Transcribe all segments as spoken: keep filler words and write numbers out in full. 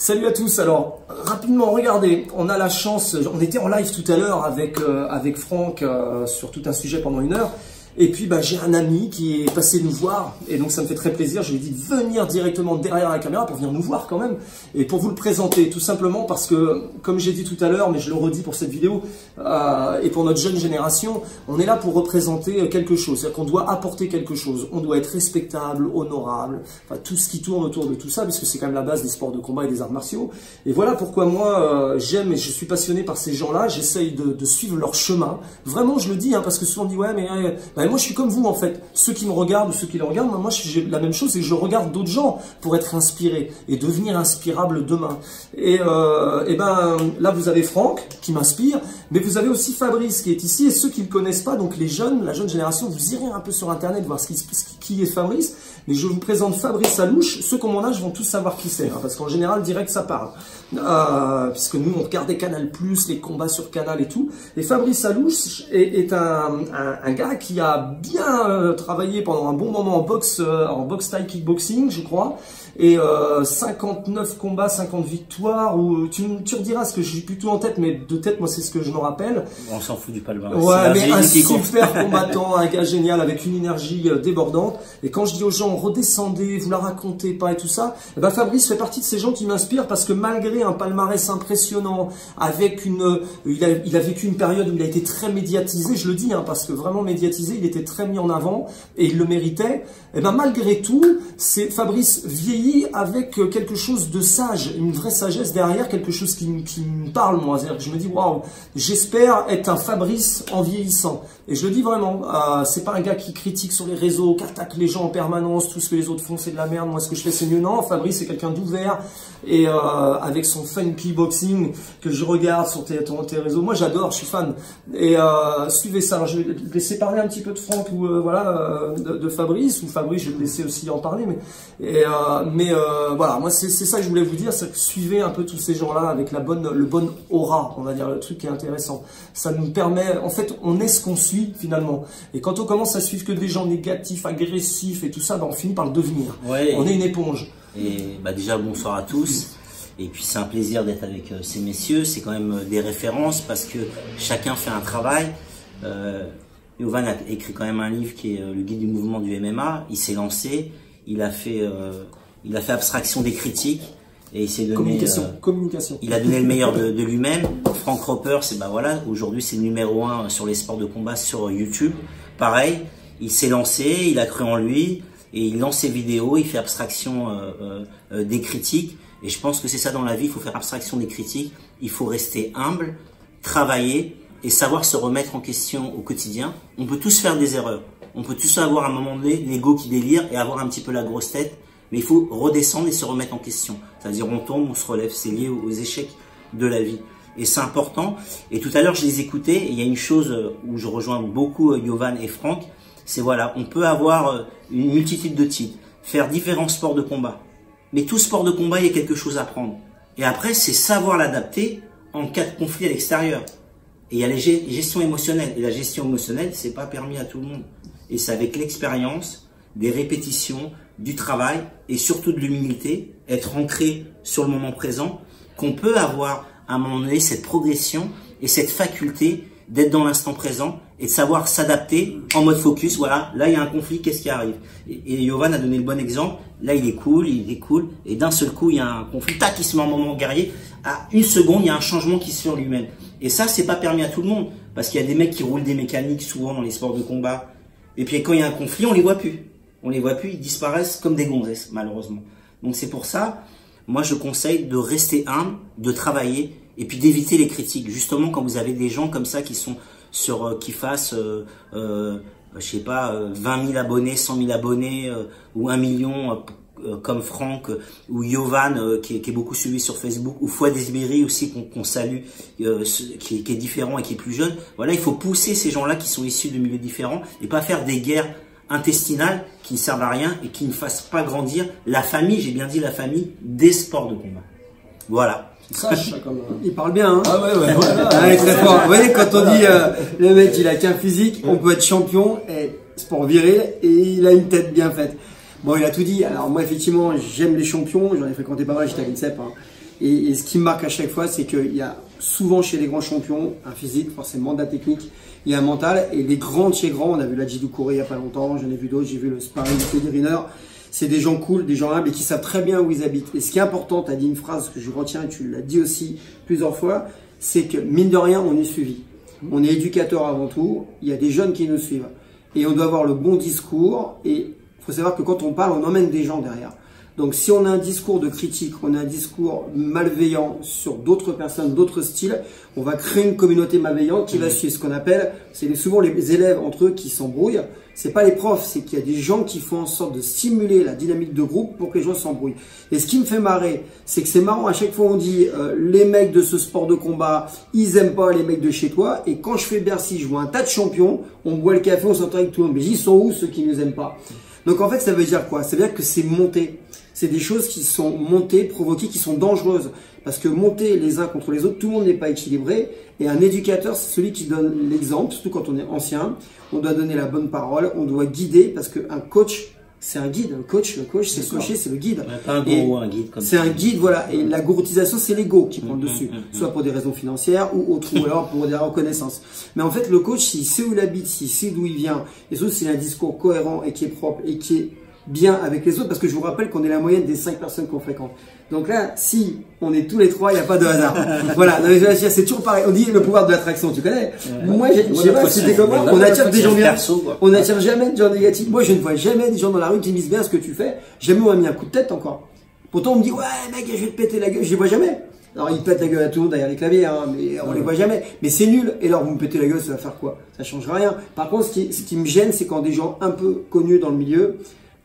Salut à tous, alors rapidement regardez, on a la chance, on était en live tout à l'heure avec, euh, avec Franck euh, sur tout un sujet pendant une heure et puis bah, j'ai un ami qui est passé nous voir et donc ça me fait très plaisir, je lui ai dit de venir directement derrière la caméra pour venir nous voir quand même et pour vous le présenter tout simplement parce que comme j'ai dit tout à l'heure mais je le redis pour cette vidéo euh, et pour notre jeune génération, on est là pour représenter quelque chose, c'est-à-dire qu'on doit apporter quelque chose, on doit être respectable, honorable, enfin, tout ce qui tourne autour de tout ça parce que c'est quand même la base des sports de combat et des arts martiaux et voilà pourquoi moi euh, j'aime et je suis passionné par ces gens-là, j'essaye de, de suivre leur chemin, vraiment je le dis hein, parce que souvent on dit ouais mais... Bah, moi, je suis comme vous, en fait. Ceux qui me regardent ou ceux qui le regardent, moi, j'ai la même chose, c'est que je regarde d'autres gens pour être inspiré et devenir inspirable demain. Et, euh, et ben, là, vous avez Franck qui m'inspire, mais vous avez aussi Fabrice qui est ici. Et ceux qui ne le connaissent pas, donc les jeunes, la jeune génération, vous irez un peu sur Internet voir ce qui, qui est Fabrice. Mais je vous présente Fabrice Allouche. Ceux qui ont mon âge vont tous savoir qui c'est, hein, parce qu'en général, direct, ça parle. Euh, puisque nous, on regardait Canal Plus, les combats sur Canal et tout. Et Fabrice Allouche est, est un, un, un gars qui a bien euh, travaillé pendant un bon moment en boxe, euh, en boxe taille kickboxing, je crois. Et euh, cinquante-neuf combats, cinquante victoires, ou tu, tu rediras ce que j'ai plutôt en tête, mais de tête, moi, c'est ce que je me rappelle. On s'en fout du palmarès. Ouais, mais un super combattant, un gars génial, avec une énergie débordante. Et quand je dis aux gens, redescendez, vous la racontez pas et tout ça, et ben Fabrice fait partie de ces gens qui m'inspirent parce que malgré un palmarès impressionnant, avec une, il a, il a vécu une période où il a été très médiatisé, je le dis, hein, parce que vraiment médiatisé, il était très mis en avant et il le méritait. Et ben malgré tout, c'est Fabrice vieillit avec quelque chose de sage, une vraie sagesse derrière, quelque chose qui, qui me parle moi, c'est-à-dire que je me dis waouh, j'espère être un Fabrice en vieillissant et je le dis vraiment, euh, c'est pas un gars qui critique sur les réseaux, qui attaque les gens en permanence, tout ce que les autres font c'est de la merde, moi ce que je fais c'est mieux, non, Fabrice c'est quelqu'un d'ouvert et euh, avec son funky boxing que je regarde sur tes, tes réseaux, moi j'adore, je suis fan et euh, suivez ça, je vais laisser parler un petit peu de Franck ou euh, voilà, de, de Fabrice, ou Fabrice je vais le laisser aussi en parler mais, et, euh, mais euh, voilà, moi c'est ça que je voulais vous dire, c'est que suivez un peu tous ces gens-là avec la bonne, le bon aura, on va dire, le truc qui est intéressant. Ça nous permet, en fait, on est ce qu'on suit finalement. Et quand on commence à suivre que des gens négatifs, agressifs et tout ça, ben, on finit par le devenir. Ouais, on est une éponge. Et bah, déjà, bonsoir à tous. Et puis c'est un plaisir d'être avec euh, ces messieurs. C'est quand même euh, des références parce que chacun fait un travail. Euh, Yovan a écrit quand même un livre qui est euh, le guide du mouvement du M M A. Il s'est lancé, il a fait... Euh, Il a fait abstraction des critiques et il s'est donné. Communication, euh, communication. Il a donné le meilleur de, de lui-même. Frank Roper, c'est bah voilà, aujourd'hui c'est le numéro un sur les sports de combat sur YouTube. Pareil, il s'est lancé, il a cru en lui et il lance ses vidéos, il fait abstraction euh, euh, des critiques. Et je pense que c'est ça dans la vie, il faut faire abstraction des critiques, il faut rester humble, travailler et savoir se remettre en question au quotidien. On peut tous faire des erreurs, on peut tous avoir à un moment donné l'ego qui délire et avoir un petit peu la grosse tête. Mais il faut redescendre et se remettre en question. C'est-à-dire on tombe, on se relève, c'est lié aux échecs de la vie. Et c'est important. Et tout à l'heure, je les écoutais et il y a une chose où je rejoins beaucoup Yovan et Franck. C'est voilà, on peut avoir une multitude de titres, faire différents sports de combat. Mais tout sport de combat, il y a quelque chose à prendre. Et après, c'est savoir l'adapter en cas de conflit à l'extérieur. Et il y a la gestion émotionnelle. Et la gestion émotionnelle, c'est pas permis à tout le monde. Et c'est avec l'expérience, des répétitions, du travail et surtout de l'humilité, être ancré sur le moment présent, qu'on peut avoir à un moment donné cette progression et cette faculté d'être dans l'instant présent et de savoir s'adapter en mode focus. Voilà, là il y a un conflit, qu'est-ce qui arrive? Et Yovan a donné le bon exemple, là il est cool, il est cool, et d'un seul coup il y a un conflit, tac, il se met en moment guerrier, à une seconde il y a un changement qui se fait en lui-même. Et ça, c'est pas permis à tout le monde, parce qu'il y a des mecs qui roulent des mécaniques souvent dans les sports de combat, et puis quand il y a un conflit, on les voit plus. On les voit plus, ils disparaissent comme des gonzesses, malheureusement. Donc c'est pour ça, moi je conseille de rester humble, de travailler et puis d'éviter les critiques. Justement, quand vous avez des gens comme ça qui sont sur, euh, qui fassent, euh, euh, je sais pas, euh, vingt mille abonnés, cent mille abonnés euh, ou un million, euh, euh, comme Franck euh, ou Yovan euh, qui, qui est beaucoup suivi sur Facebook, ou Fouad Ezbiri aussi qu'on qu'on salue, euh, qui, qui est différent et qui est plus jeune. Voilà, il faut pousser ces gens-là qui sont issus de milieux différents et pas faire des guerres intestinales qui ne servent à rien et qui ne fassent pas grandir la famille, j'ai bien dit la famille, des sports de combat. Voilà. Ça, comme... Il parle bien, hein. Ah ouais, ouais, ouais. Ah, très fort. Vous voyez, quand on dit euh, le mec il a qu'un physique, on peut être champion et sport viril et il a une tête bien faite. Bon, il a tout dit. Alors moi effectivement, j'aime les champions, j'en ai fréquenté pas mal, j'étais à l'INSEP, hein. Et, et ce qui me marque à chaque fois, c'est qu'il y a souvent chez les grands champions un physique, forcément de la technique, il y a un mental. Et les grands de chez grands, on a vu la Jidoukoure il n'y a pas longtemps, j'en ai vu d'autres, j'ai vu le sparring de Federer. C'est des gens cool, des gens humbles et qui savent très bien où ils habitent. Et ce qui est important, tu as dit une phrase que je retiens et tu l'as dit aussi plusieurs fois, c'est que mine de rien, on est suivi. On est éducateur avant tout, il y a des jeunes qui nous suivent. Et on doit avoir le bon discours et il faut savoir que quand on parle, on emmène des gens derrière. Donc si on a un discours de critique, on a un discours malveillant sur d'autres personnes, d'autres styles, on va créer une communauté malveillante qui va suivre ce qu'on appelle, c'est souvent les élèves entre eux qui s'embrouillent, c'est pas les profs, c'est qu'il y a des gens qui font en sorte de stimuler la dynamique de groupe pour que les gens s'embrouillent. Et ce qui me fait marrer, c'est que c'est marrant, à chaque fois on dit euh, les mecs de ce sport de combat, ils aiment pas les mecs de chez toi, et quand je fais Bercy, je vois un tas de champions, on boit le café, on s'entend avec tout le monde, mais ils sont où ceux qui nous aiment pas? Donc en fait ça veut dire quoi? Ça veut dire que c'est monté. C'est des choses qui sont montées, provoquées, qui sont dangereuses. Parce que monter les uns contre les autres, tout le monde n'est pas équilibré. Et un éducateur, c'est celui qui donne l'exemple, surtout quand on est ancien. On doit donner la bonne parole, on doit guider, parce qu'un coach, c'est un guide. Un coach, le coach, c'est le coacher, c'est le guide. Pas un gros, un guide comme ça. C'est un guide, voilà. Et la gourtisation, c'est l'ego qui prend le dessus. Soit pour des raisons financières ou autres, ou alors pour des reconnaissances. Mais en fait, le coach, s'il sait où il habite, s'il sait d'où il vient, et surtout s'il a un discours cohérent et qui est propre et qui est bien avec les autres, parce que je vous rappelle qu'on est la moyenne des cinq personnes qu'on fréquente. Donc là, si on est tous les trois, il n'y a pas de hasard. Voilà, c'est toujours pareil. On dit le pouvoir de l'attraction, tu connais. Ouais, moi, je sais pas si c'était comment. On attire des gens bien. On n'attire jamais de gens négatifs. Moi, je ne vois jamais des gens dans la rue qui me disent bien ce que tu fais. Jamais on m'a mis un coup de tête encore. Pourtant, on me dit ouais, mec, je vais te péter la gueule. Je les vois jamais. Alors, ils pètent la gueule à tout le monde derrière les claviers, hein, mais on ouais. les voit jamais. Mais c'est nul. Et alors, vous me pétez la gueule, ça va faire quoi? Ça changera rien. Par contre, ce qui, ce qui me gêne, c'est quand des gens un peu connus dans le milieu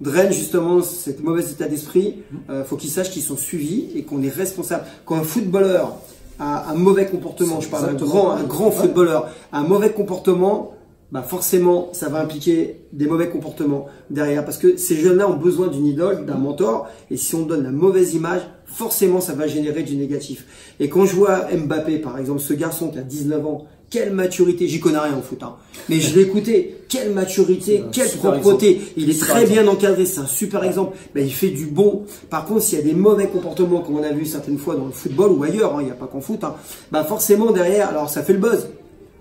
draine justement cet mauvais état d'esprit. Euh, faut qu'ils sachent qu'ils sont suivis et qu'on est responsable. Quand un footballeur a un mauvais comportement, je parle d'un grand, un grand footballeur, a un mauvais comportement, bah forcément ça va impliquer des mauvais comportements derrière, parce que ces jeunes-là ont besoin d'une idole, d'un mentor, et si on donne la mauvaise image, forcément ça va générer du négatif. Et quand je vois Mbappé par exemple, ce garçon qui a dix-neuf ans, quelle maturité, j'y connais rien au foot, hein. Mais je l'ai écouté, quelle maturité, quelle propreté, il est très bien encadré, c'est un super exemple, ben, il fait du bon. Par contre, s'il y a des mauvais comportements, comme on a vu certaines fois dans le football ou ailleurs, hein, il n'y a pas qu'en foot, hein, ben, forcément derrière, alors ça fait le buzz,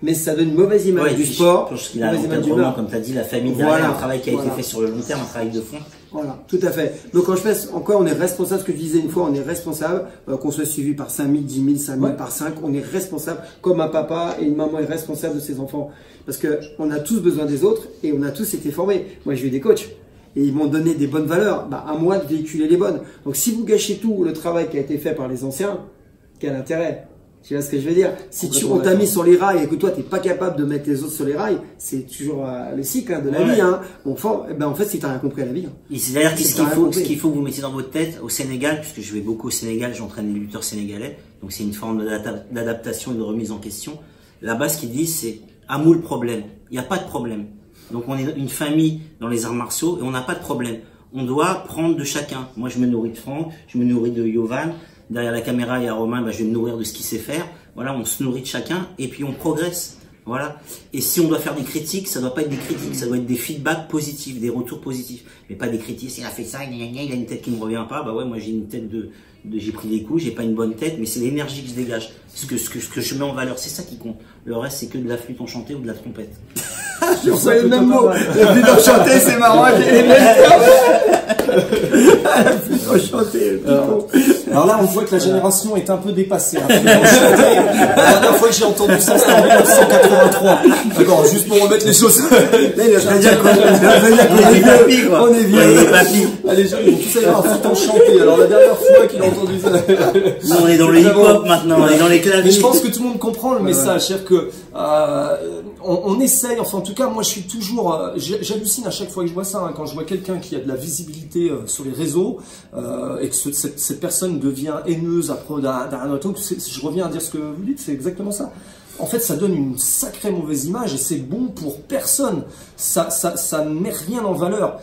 mais ça donne une mauvaise image ouais, du sport. Je pense qu'il a un moment, comme tu as dit, la famille derrière, voilà, un travail qui a voilà. été fait sur le long terme, un travail de fond. Voilà, tout à fait. Donc quand je passe, encore, on est responsable, ce que je disais une fois, on est responsable, euh, qu'on soit suivi par cinq mille, dix mille, cinq mille, ouais. par cinq, on est responsable, comme un papa et une maman est responsable de ses enfants. Parce que on a tous besoin des autres et on a tous été formés. Moi, j'ai eu des coachs et ils m'ont donné des bonnes valeurs, bah, à moi de véhiculer les bonnes. Donc si vous gâchez tout le travail qui a été fait par les anciens, quel intérêt? Tu vois ce que je veux dire? Si tu, on t'a mis sur les rails et que toi t'es pas capable de mettre les autres sur les rails, c'est toujours euh, le cycle hein, de la ouais. vie. Hein. Bon, fort, ben, en fait, si t'as rien compris à la vie. Hein. C'est-à-dire qu'il faut, ce qu'il faut que vous mettiez dans votre tête au Sénégal, puisque je vais beaucoup au Sénégal, j'entraîne les lutteurs sénégalais, donc c'est une forme d'adaptation et de remise en question. Là-bas, ce qu'ils disent, c'est à mou le problème. Il n'y a pas de problème. Donc on est une famille dans les arts martiaux et on n'a pas de problème. On doit prendre de chacun. Moi, je me nourris de Franck, je me nourris de Yovan. Derrière la caméra, il y a Romain, bah, je vais me nourrir de ce qu'il sait faire. Voilà, on se nourrit de chacun et puis on progresse. Voilà. Et si on doit faire des critiques, ça doit pas être des critiques, ça doit être des feedbacks positifs, des retours positifs. Mais pas des critiques, il a fait ça, il a une tête qui me revient pas, bah ouais, moi j'ai une tête de, de j'ai pris des coups, j'ai pas une bonne tête, mais c'est l'énergie qui se dégage. Ce que, ce que, ce que je mets en valeur, c'est ça qui compte. Le reste, c'est que de la flûte enchantée ou de la trompette. Je reçois les mêmes mots. La flûte enchantée, c'est marrant, j'ai les mêmes termes. La flûte enchantée, alors, alors là, on voit que la génération est un peu dépassée. La dernière fois que j'ai entendu ça, c'était en mille neuf cent quatre-vingt-trois. D'accord, juste pour remettre les choses. Là, il a très bien compris. On est vieux. Allez, gens, ils vont tout savoir, flûte enchantée. Alors, la dernière fois qu'il a entendu ça. On est dans le hip-hop maintenant, on est dans les claviers. Mais je pense que tout le monde comprend le message. C'est-à-dire que on essaye, enfin, en tout cas, moi, je suis toujours. J'hallucine à chaque fois que je vois ça. Quand je vois quelqu'un qui a de la visibilité sur les réseaux et que cette personne devient haineuse après d'un autre, je reviens à dire ce que vous dites, c'est exactement ça. En fait, ça donne une sacrée mauvaise image et c'est bon pour personne. Ça, ça, ça ne met rien en valeur.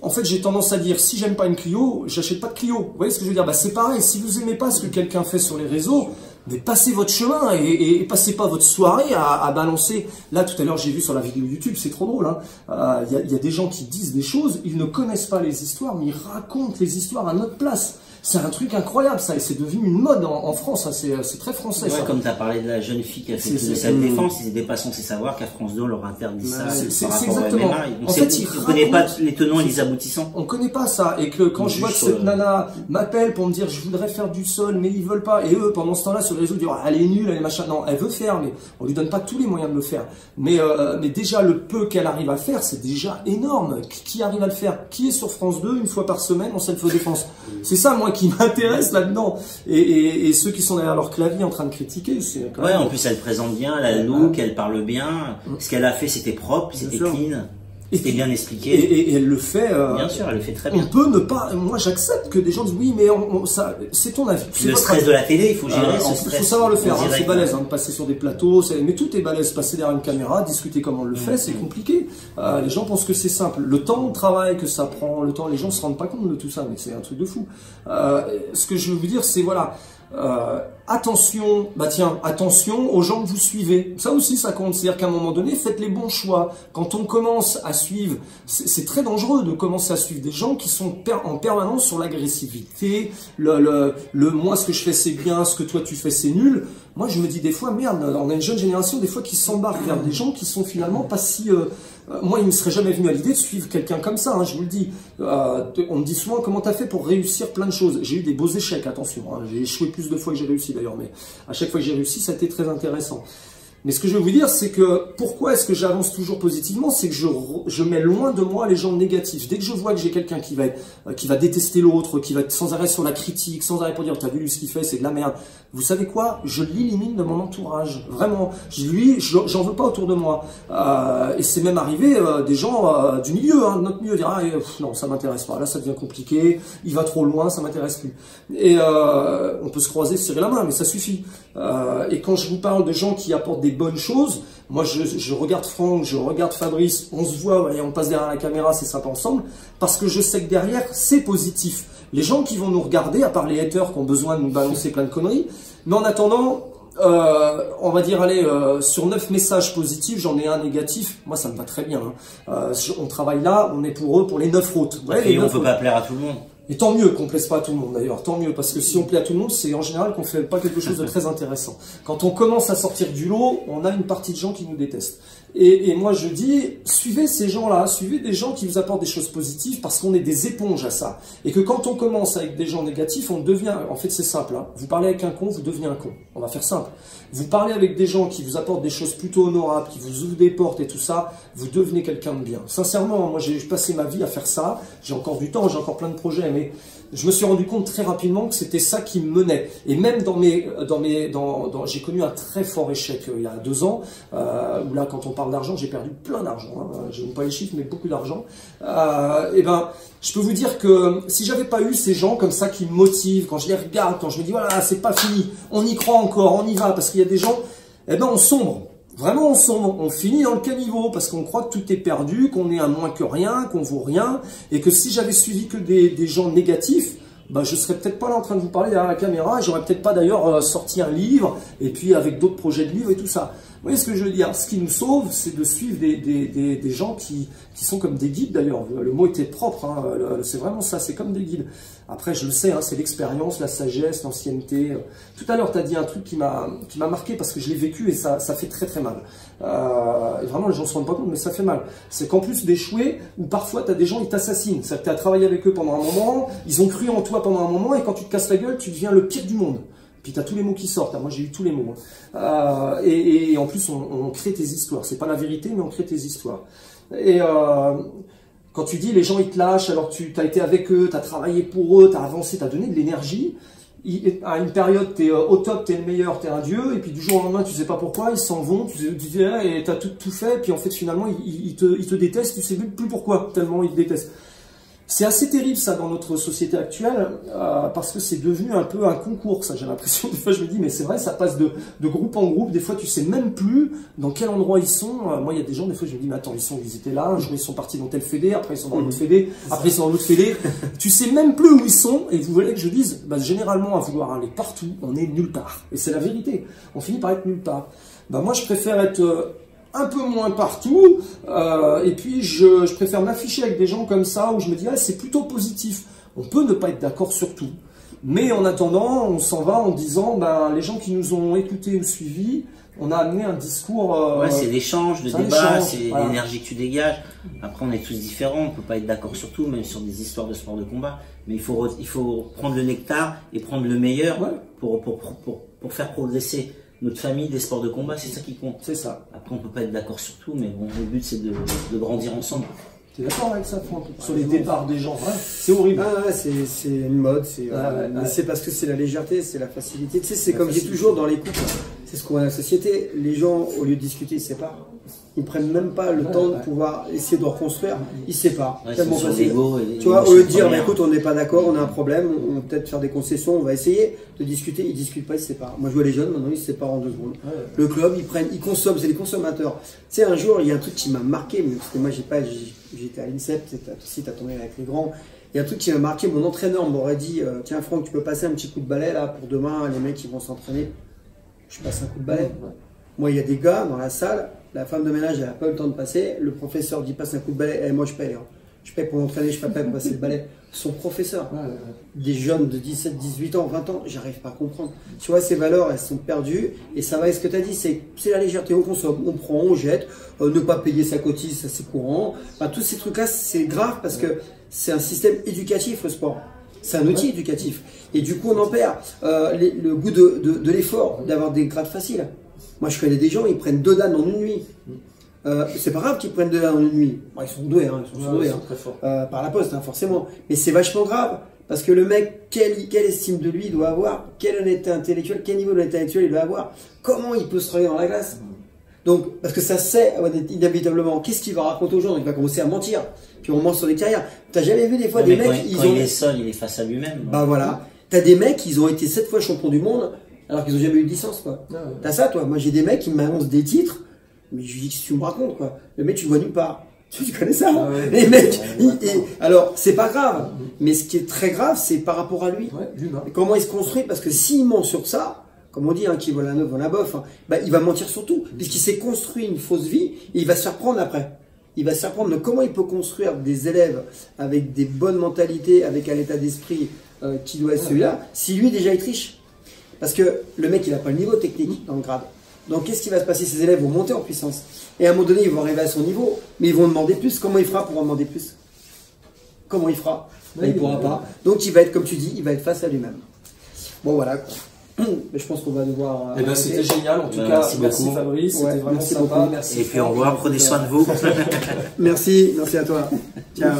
En fait, j'ai tendance à dire, si j'aime pas une Clio, j'achète pas de Clio. Vous voyez ce que je veux dire? Bah, c'est pareil, si vous aimez pas ce que quelqu'un fait sur les réseaux, mais passez votre chemin et, et, et passez pas votre soirée à, à balancer. Là, tout à l'heure, j'ai vu sur la vidéo YouTube, c'est trop drôle, hein. Euh, y a, y a des gens qui disent des choses, ils ne connaissent pas les histoires, mais ils racontent les histoires à notre place. C'est un truc incroyable, ça, et c'est devenu une mode en, en France, hein. C'est très français. Ouais, ça. Comme tu as parlé de la jeune fille qui a fait de sa défense, ils étaient pas censés savoir qu'à France deux, on leur interdit bah, ça. C'est exactement. M M A, on en fait, ils ne connaissent pas les tenants et les aboutissants. On connaît pas ça, et que quand on je vois que cette euh... nana m'appelle pour me dire je voudrais faire du sol, mais ils veulent pas, et eux, pendant ce temps-là, sur les réseaux, disent oh, elle est nulle, elle est machin. Non, elle veut faire, mais on lui donne pas tous les moyens de le faire. Mais, euh, mais déjà, le peu qu'elle arrive à faire, c'est déjà énorme. Qui arrive à le faire? Qui est sur France deux une fois par semaine en self-défense? C'est ça, moi, qui m'intéresse là-dedans. Et, et, et ceux qui sont derrière leur clavier en train de critiquer, c'est quand même... Ouais, en plus, elle présente bien, elle a le look, elle parle bien. Ce qu'elle a fait, c'était propre, c'était clean. C'était bien expliqué. Et, et, et elle le fait. Euh, bien sûr, elle le fait très bien. On peut ne pas. Moi, j'accepte que des gens disent oui, mais on, on, ça, c'est ton avis. Le stress de la télé, il faut gérer euh, ce stress. Il faut savoir le faire. Hein, c'est balèze, hein, de passer sur des plateaux. Mais tout est balèze. Passer derrière une caméra, discuter comme on le mmh. fait, c'est compliqué. Euh, les gens pensent que c'est simple. Le temps de travail que ça prend, le temps, les gens se rendent pas compte de tout ça, mais c'est un truc de fou. Euh, ce que je veux vous dire, c'est voilà. Euh, attention, bah tiens, attention aux gens que vous suivez. Ça aussi, ça compte. C'est-à-dire qu'à un moment donné, faites les bons choix. Quand on commence à suivre, c'est très dangereux de commencer à suivre des gens qui sont per en permanence sur l'agressivité, le, le, le moi ce que je fais c'est bien, ce que toi tu fais c'est nul. Moi je me dis des fois, merde, on a une jeune génération des fois qui s'embarque vers des gens qui sont finalement pas si... Euh, moi, il ne me serait jamais venu à l'idée de suivre quelqu'un comme ça, hein, je vous le dis. Euh, on me dit souvent comment tu as fait pour réussir plein de choses. J'ai eu des beaux échecs, attention. Hein, j'ai échoué plus de fois que j'ai réussi d'ailleurs, mais à chaque fois que j'ai réussi, ça a été très intéressant. Mais ce que je veux vous dire, c'est que pourquoi est-ce que j'avance toujours positivement, c'est que je, je mets loin de moi les gens négatifs. Dès que je vois que j'ai quelqu'un qui va, qui va détester l'autre, qui va être sans arrêt sur la critique, sans arrêt pour dire « t'as vu lui ce qu'il fait, c'est de la merde », vous savez quoi? Je l'élimine de mon entourage. Vraiment. Lui, j'en veux pas autour de moi. Euh, et c'est même arrivé euh, des gens euh, du milieu, hein, de notre milieu, dire « ah pff, non, ça m'intéresse pas, là ça devient compliqué, il va trop loin, ça m'intéresse plus ». Et euh, on peut se croiser, se serrer la main, mais ça suffit. Euh, et quand je vous parle de gens qui apportent des bonnes choses, moi je, je regarde Franck, je regarde Fabrice, on se voit et on passe derrière la caméra, c'est sympa ensemble, parce que je sais que derrière c'est positif. Les gens qui vont nous regarder, à part les haters qui ont besoin de nous balancer plein de conneries, mais en attendant, euh, on va dire, allez, euh, sur neuf messages positifs, j'en ai un négatif, moi ça me va très bien. Hein. Euh, on travaille là, on est pour eux, pour les neuf autres. Ouais, et on ne peut pas plaire à tout le monde. Et tant mieux qu'on ne plaise pas à tout le monde d'ailleurs, tant mieux, parce que si on plaît à tout le monde, c'est en général qu'on ne fait pas quelque chose de très intéressant. Quand on commence à sortir du lot, on a une partie de gens qui nous détestent. Et, et moi je dis, suivez ces gens-là, suivez des gens qui vous apportent des choses positives, parce qu'on est des éponges à ça. Et que quand on commence avec des gens négatifs, on devient, en fait c'est simple, hein. Vous parlez avec un con, vous devenez un con, on va faire simple. Vous parlez avec des gens qui vous apportent des choses plutôt honorables, qui vous ouvrent des portes et tout ça, vous devenez quelqu'un de bien. Sincèrement, moi j'ai passé ma vie à faire ça, j'ai encore du temps, j'ai encore plein de projets, mais je me suis rendu compte très rapidement que c'était ça qui me menait. Et même dans mes... Dans mes dans, dans, j'ai connu un très fort échec euh, il y a deux ans, euh, où là, quand on parle d'argent, j'ai perdu plein d'argent. Hein, je n'aime pas les chiffres, mais beaucoup d'argent. Euh, et ben, je peux vous dire que si j'avais pas eu ces gens comme ça qui me motivent, quand je les regarde, quand je me dis, voilà, c'est pas fini, on y croit encore, on y va, parce qu'il y a des gens, eh ben, on sombre. Vraiment, on, sombre, on finit dans le caniveau parce qu'on croit que tout est perdu, qu'on est un moins que rien, qu'on vaut rien, et que si j'avais suivi que des, des gens négatifs, bah, je serais peut-être pas là en train de vous parler derrière la caméra, j'aurais peut-être pas d'ailleurs euh, sorti un livre, et puis avec d'autres projets de livres et tout ça. Vous voyez ce que je veux dire? Ce qui nous sauve, c'est de suivre des, des, des, des gens qui, qui sont comme des guides d'ailleurs. Le mot était propre, hein, c'est vraiment ça, c'est comme des guides. Après, je le sais, hein, c'est l'expérience, la sagesse, l'ancienneté. Tout à l'heure, tu as dit un truc qui m'a marqué parce que je l'ai vécu et ça, ça fait très très mal. Euh, et vraiment, les gens ne se rendent pas compte, mais ça fait mal. C'est qu'en plus d'échouer, ou parfois, tu as des gens qui t'assassinent. C'est-à-dire que tu as travaillé avec eux pendant un moment, ils ont cru en toi pendant un moment, et quand tu te casses la gueule, tu deviens le pire du monde. Puis tu as tous les mots qui sortent, moi j'ai eu tous les mots. Euh, et, et en plus, on, on crée tes histoires. C'est pas la vérité, mais on crée tes histoires. Et euh, quand tu dis, les gens ils te lâchent, alors tu as été avec eux, tu as travaillé pour eux, tu as avancé, tu as donné de l'énergie. À une période, tu es au top, tu es le meilleur, tu es un dieu. Et puis du jour au lendemain, tu sais pas pourquoi, ils s'en vont, tu sais, et tu as tout, tout fait. Puis en fait, finalement, ils, ils, te, ils te détestent, tu sais plus pourquoi, tellement ils te détestent. C'est assez terrible ça dans notre société actuelle euh, parce que c'est devenu un peu un concours ça, j'ai l'impression, des fois je me dis mais c'est vrai ça passe de, de groupe en groupe, des fois tu sais même plus dans quel endroit ils sont, euh, moi il y a des gens des fois je me dis mais attends ils, sont, ils étaient là, un jour ils sont partis dans tel fédé, après ils sont dans l'autre fédé, après ils sont dans l'autre fédé, tu sais même plus où ils sont et vous voulez que je dise, bah, généralement à vouloir aller partout on est nulle part et c'est la vérité, on finit par être nulle part. Bah, moi je préfère être... Euh, un peu moins partout, euh, et puis je, je préfère m'afficher avec des gens comme ça, où je me dis, ah, c'est plutôt positif. On peut ne pas être d'accord sur tout, Mais en attendant, on s'en va en disant, ben, les gens qui nous ont écoutés ou suivis, on a amené un discours... Euh, ouais, c'est l'échange, le débat, c'est voilà. L'énergie que tu dégages. Après, on est tous différents, on ne peut pas être d'accord sur tout, même sur des histoires de sport de combat. Mais il faut, il faut prendre le nectar et prendre le meilleur ouais. pour, pour, pour, pour, pour faire progresser notre famille des sports de combat. C'est ça qui compte. C'est ça. Après, on ne peut pas être d'accord sur tout, mais bon, le but, c'est de, de grandir ensemble. T'es d'accord avec ça, Franck? Sur les départs des gens, ouais. C'est horrible. Ah ouais, c'est une mode, c'est ah, ouais, ouais. C'est parce que c'est la légèreté, c'est la facilité. Tu sais, c'est comme je dis toujours dans les couples, c'est ce qu'on a dans la société. Les gens, au lieu de discuter, ils se séparent. Ils prennent même pas le ouais, temps ouais. de pouvoir essayer de reconstruire. Ils se séparent. Ouais, tellement facile. Tu vois, au lieu de dire, bah, écoute, on n'est pas d'accord, on a un problème, on va peut-être faire des concessions, on va essayer de discuter. Ils discutent pas, ils se séparent. Moi, je vois les jeunes, maintenant, ils se séparent en deux secondes. Ouais, ouais. Le club, ils prennent, ils consomment, c'est les consommateurs. Tu sais, un jour, il y a un truc qui m'a marqué, mais parce que moi, j'ai pas, j'étais à l'INSEP, si t'as tombé avec les grands. Il y a un truc qui m'a marqué. Mon entraîneur m'aurait dit, euh, tiens, Franck, tu peux passer un petit coup de balai là pour demain, les mecs, ils vont s'entraîner. Je passe un coup de balai. Ouais. Moi, il y a des gars dans la salle. La femme de ménage, elle n'a pas eu le temps de passer. Le professeur dit passe un coup de balai. Eh, moi, je paye. Hein. Je paye pour m'entraîner, je paye pour passer le balai. Son professeur, ouais, ouais, ouais. des jeunes de dix-sept, dix-huit ans, vingt ans, j'arrive pas à comprendre. Tu vois, ces valeurs, elles sont perdues. Et ça va avec ce que tu as dit, c'est la légèreté. On consomme, on prend, on jette. Euh, ne pas payer sa cotise, ça c'est courant. Enfin, tous ces trucs-là, c'est grave parce que c'est un système éducatif, le sport. C'est un outil ouais. éducatif. Et du coup, on en perd euh, les, le goût de, de, de l'effort, d'avoir des grades faciles. Moi, je connais des gens, ils prennent deux dames en une nuit. Euh, c'est pas grave qu'ils prennent deux dames en une nuit. Bon, ils sont doués, hein, ils sont, ouais, sont doués. Ils sont hein. très forts. Euh, par la poste, hein, forcément. Mais c'est vachement grave. Parce que le mec, quelle, quelle estime de lui il doit avoir? Quelle honnêteté intellectuelle? Quel niveau d'honnêteté intellectuelle il doit avoir? Comment il peut se travailler dans la glace? Donc, parce que ça sait inévitablement. Qu'est-ce qu'il va raconter aux gens? Il va commencer à mentir. Puis on ment sur les carrières. T'as jamais vu des fois non, des mecs... Quand ils quand ont... il est seul, il est face à lui-même. Bah voilà. T'as des mecs, ils ont été sept fois champions du monde... alors qu'ils n'ont jamais eu de licence, quoi. Ah, ouais. T'as ça, toi. Moi, j'ai des mecs qui m'annoncent des titres, mais je dis que tu me racontes, quoi. Le mec, tu le vois nulle part. Tu connais ça, hein? Ah, ouais, les mecs. Ouais, ouais, ouais. Alors, c'est pas grave. Mm-hmm. Mais ce qui est très grave, c'est par rapport à lui. Ouais, l'humain. Comment il se construit? Parce que s'il ment sur ça, comme on dit, hein, qui vole la neuf, vole la bof, hein, bah, il va mentir sur tout. Mm-hmm. Puisqu'il s'est construit une fausse vie, et il va se faire prendre après. Il va se faire prendre. Donc, comment il peut construire des élèves avec des bonnes mentalités, avec un état d'esprit euh, qui doit être ouais, celui-là, ouais. si lui, déjà, il triche? Parce que le mec, il n'a pas le niveau technique dans le grade. Donc, qu'est-ce qui va se passer? Ces élèves vont monter en puissance. Et à un moment donné, ils vont arriver à son niveau, mais ils vont demander plus. Comment il fera pour en demander plus? Comment il fera? Ben, il ne pourra pas. Donc, il va être, comme tu dis, il va être face à lui-même. Bon, voilà. Mais je pense qu'on va devoir... Eh ben, c'était génial. En tout ben, cas, merci, merci Fabrice. Ouais, c'était vraiment merci sympa. Beaucoup. Merci. Et puis, au revoir. Prenez soin de vous. Merci. Merci à toi. Ciao.